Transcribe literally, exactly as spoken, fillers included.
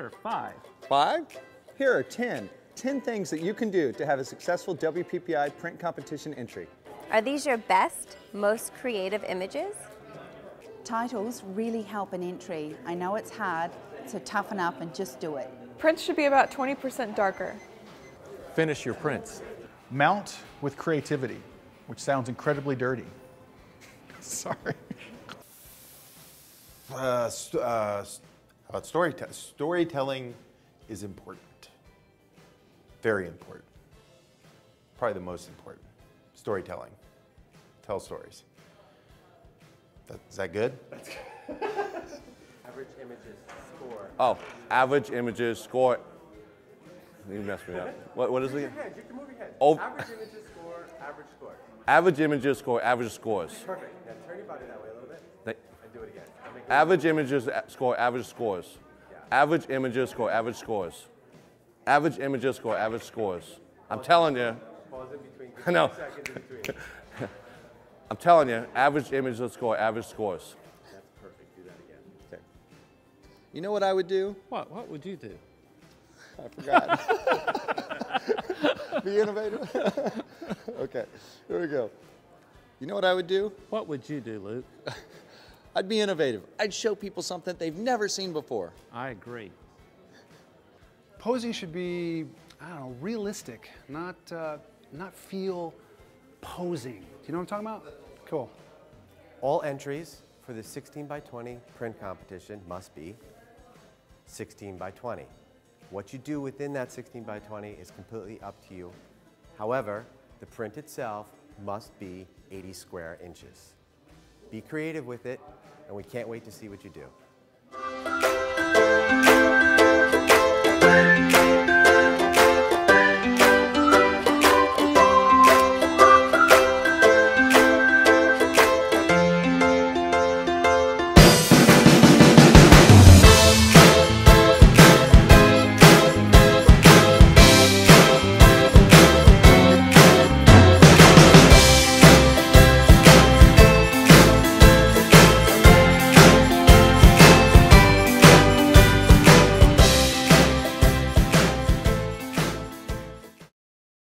Here are five. Five? Here are ten. ten things that you can do to have a successful W P P I print competition entry. Are these your best, most creative images? Titles really help an entry. I know it's hard, so toughen up and just do it. Prints should be about twenty percent darker. Finish your prints. Mount with creativity, which sounds incredibly dirty. Sorry. Uh, st uh, st about story storytelling is important. Very important. Probably the most important. Storytelling. Tell stories. That, is that good? That's good. Average images score. Oh, average images score. You messed me up. What, what is it? You can move your head. Oh. Average images score, average score. Average images score, average scores. Perfect. Now turn your body that way a little bit. They, and do it again. Average images score, average scores. Yeah. Average images score, average scores. Average images score, average scores. I'm Pause telling you. Pause in between. I know. I'm telling you, average images score, average scores. That's perfect. Do that again. Okay. You know what I would do? What? What would you do? I forgot. Be innovative. Okay, here we go. You know what I would do? What would you do, Luke? I'd be innovative. I'd show people something they've never seen before. I agree. Posing should be, I don't know, realistic, not, uh, not feel posing. Do you know what I'm talking about? Cool. All entries for the sixteen by twenty print competition must be sixteen by twenty. What you do within that sixteen by twenty is completely up to you. However, the print itself must be eighty square inches. Be creative with it, and we can't wait to see what you do.